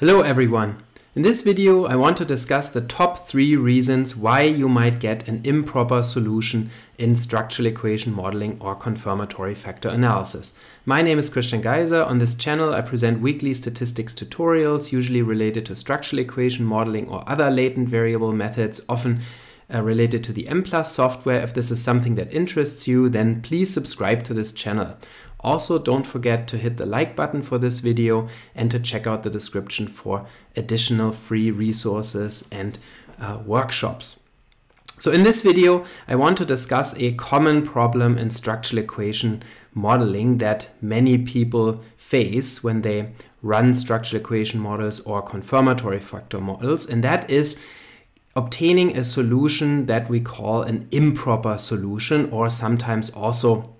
Hello everyone! In this video I want to discuss the top 3 reasons why you might get an improper solution in structural equation modeling or confirmatory factor analysis. My name is Christian Geiser. On this channel I present weekly statistics tutorials usually related to structural equation modeling or other latent variable methods, often related to the Mplus software. If this is something that interests you, then please subscribe to this channel. Also, don't forget to hit the like button for this video and to check out the description for additional free resources and workshops. So in this video, I want to discuss a common problem in structural equation modeling that many people face when they run structural equation models or confirmatory factor models, and that is obtaining a solution that we call an improper solution, or sometimes also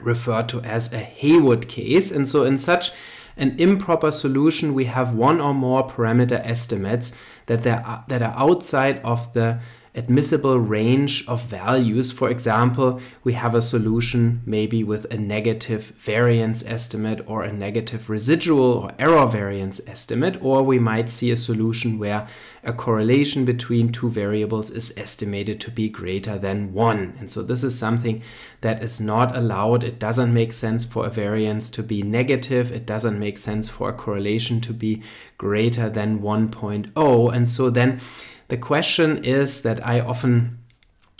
referred to as a Heywood case. And so in such an improper solution, we have one or more parameter estimates that are outside of the admissible range of values. For example, we have a solution maybe with a negative variance estimate or a negative residual or error variance estimate, or we might see a solution where a correlation between two variables is estimated to be greater than 1. And so this is something that is not allowed. It doesn't make sense for a variance to be negative. It doesn't make sense for a correlation to be greater than 1.0. And so then the question is that I often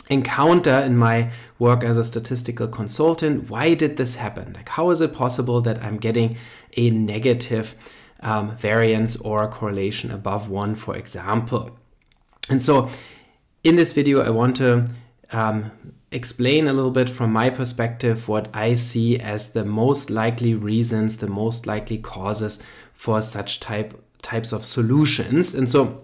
encounter in my work as a statistical consultant: why did this happen? Like, how is it possible that I'm getting a negative variance or a correlation above 1, for example? And so in this video, I want to explain a little bit from my perspective what I see as the most likely reasons, the most likely causes for such types of solutions. And so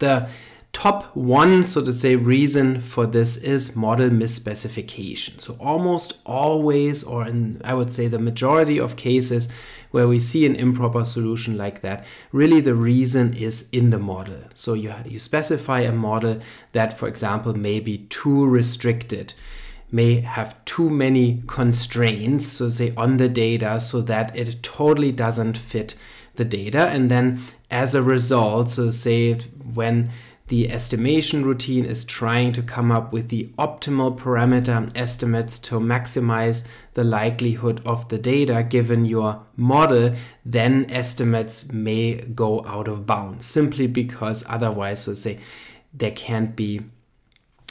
the top one, so to say, reason for this is model misspecification. So almost always, or in, I would say, the majority of cases where we see an improper solution like that, really the reason is in the model. So you specify a model that, for example, may be too restricted, may have too many constraints, so say, on the data, so that it totally doesn't fit the data. And then as a result, so say when the estimation routine is trying to come up with the optimal parameter estimates to maximize the likelihood of the data given your model, then estimates may go out of bounds simply because otherwise, so say, there can't be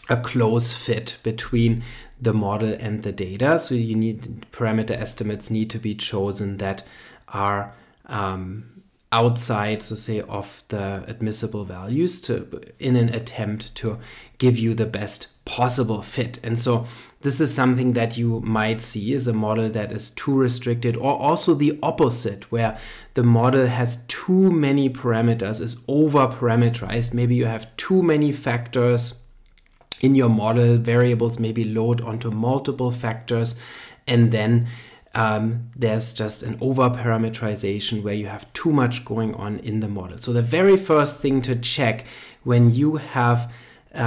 a close fit between the model and the data. So you need parameter estimates need to be chosen that are outside, so say, of the admissible values, in an attempt to give you the best possible fit. And so this is something that you might see is a model that is too restricted, or also the opposite, where the model has too many parameters, is over parameterized. Maybe you have too many factors in your model, variables maybe load onto multiple factors, and then there's just an over-parameterization where you have too much going on in the model. So the very first thing to check when you have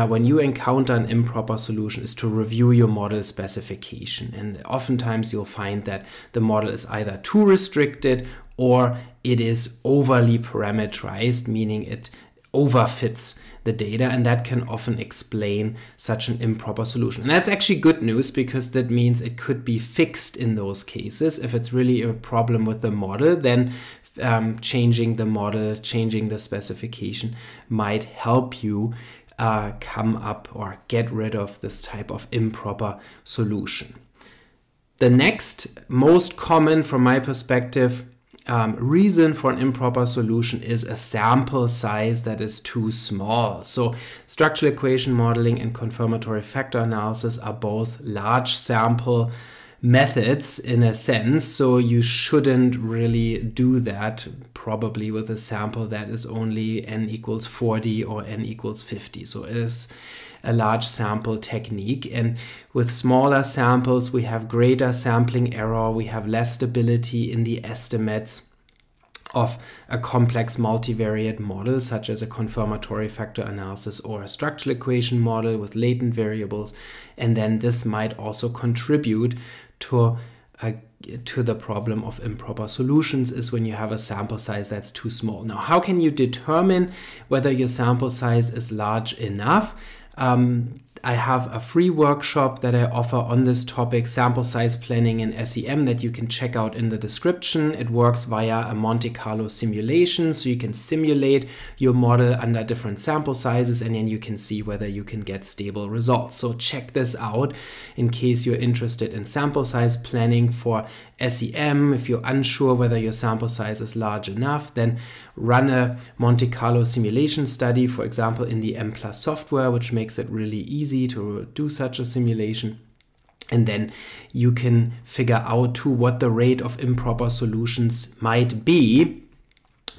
when you encounter an improper solution is to review your model specification. And oftentimes you'll find that the model is either too restricted or it is overly parameterized, meaning it overfits the data, and that can often explain such an improper solution. And that's actually good news, because that means it could be fixed in those cases. If it's really a problem with the model, then changing the model, changing the specification might help you come up or get rid of this type of improper solution. The next most common, from my perspective, reason for an improper solution is a sample size that is too small. So structural equation modeling and confirmatory factor analysis are both large sample methods in a sense, so you shouldn't really do that probably with a sample that is only n equals 40 or n equals 50. So it is a large sample technique, and with smaller samples we have greater sampling error, we have less stability in the estimates of a complex multivariate model such as a confirmatory factor analysis or a structural equation model with latent variables, and then this might also contribute to to the problem of improper solutions is when you have a sample size that's too small. Now, how can you determine whether your sample size is large enough? I have a free workshop that I offer on this topic, sample size planning in SEM, that you can check out in the description. It works via a Monte Carlo simulation, so you can simulate your model under different sample sizes, and then you can see whether you can get stable results. So check this out in case you're interested in sample size planning for SEM. If you're unsure whether your sample size is large enough, then run a Monte Carlo simulation study, for example, in the Mplus software, which makes it really easy to do such a simulation. And then you can figure out too what the rate of improper solutions might be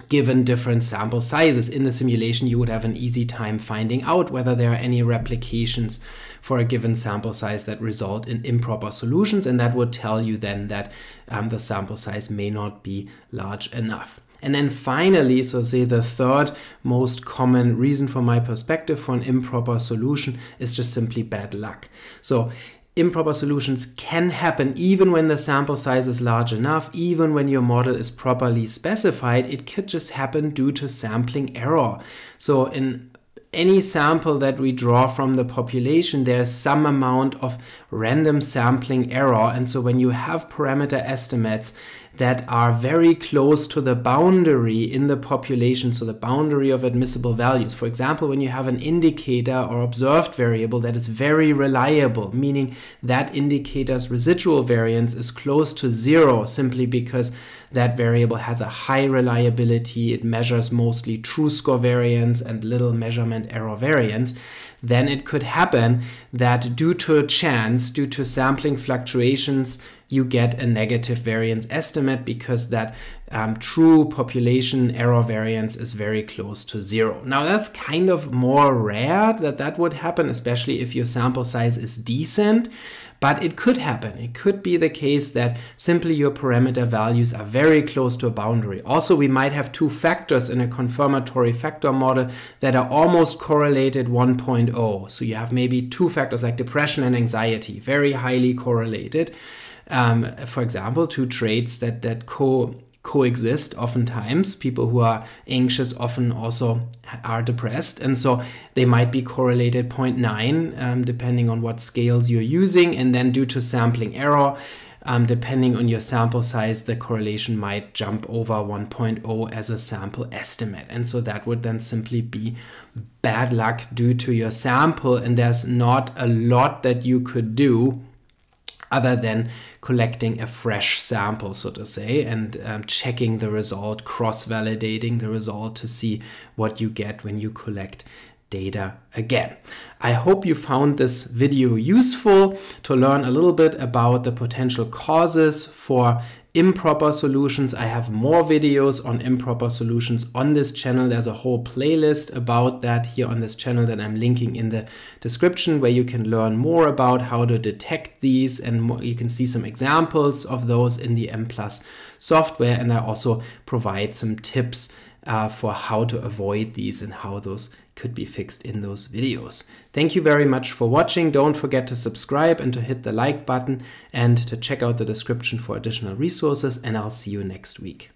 given different sample sizes. In the simulation, you would have an easy time finding out whether there are any replications for a given sample size that result in improper solutions, and that would tell you then that the sample size may not be large enough. And then finally, so say the third most common reason from my perspective for an improper solution is just simply bad luck. So improper solutions can happen even when the sample size is large enough, even when your model is properly specified. It could just happen due to sampling error. So in any sample that we draw from the population, there's some amount of random sampling error. And so when you have parameter estimates that are very close to the boundary in the population, so the boundary of admissible values. For example, when you have an indicator or observed variable that is very reliable, meaning that indicator's residual variance is close to zero simply because that variable has a high reliability, it measures mostly true score variance and little measurement error variance, then it could happen that due to chance, due to sampling fluctuations, you get a negative variance estimate because that true population error variance is very close to zero. Now that's kind of more rare that that would happen, especially if your sample size is decent, but it could happen. It could be the case that simply your parameter values are very close to a boundary. Also, we might have two factors in a confirmatory factor model that are almost correlated 1.0. So you have maybe two factors like depression and anxiety, very highly correlated. For example, two traits that coexist oftentimes. People who are anxious often also are depressed, and so they might be correlated 0.9 depending on what scales you're using, and then due to sampling error, depending on your sample size, the correlation might jump over 1.0 as a sample estimate. And so that would then simply be bad luck due to your sample, and there's not a lot that you could do other than collecting a fresh sample, so to say, and checking the result, cross-validating the result to see what you get when you collect data again. I hope you found this video useful to learn a little bit about the potential causes for improper solutions. I have more videos on improper solutions on this channel. There's a whole playlist about that here on this channel that I'm linking in the description, where you can learn more about how to detect these, and you can see some examples of those in the Mplus software. And I also provide some tips for how to avoid these and how those could be fixed in those videos. Thank you very much for watching. Don't forget to subscribe and to hit the like button and to check out the description for additional resources, and I'll see you next week.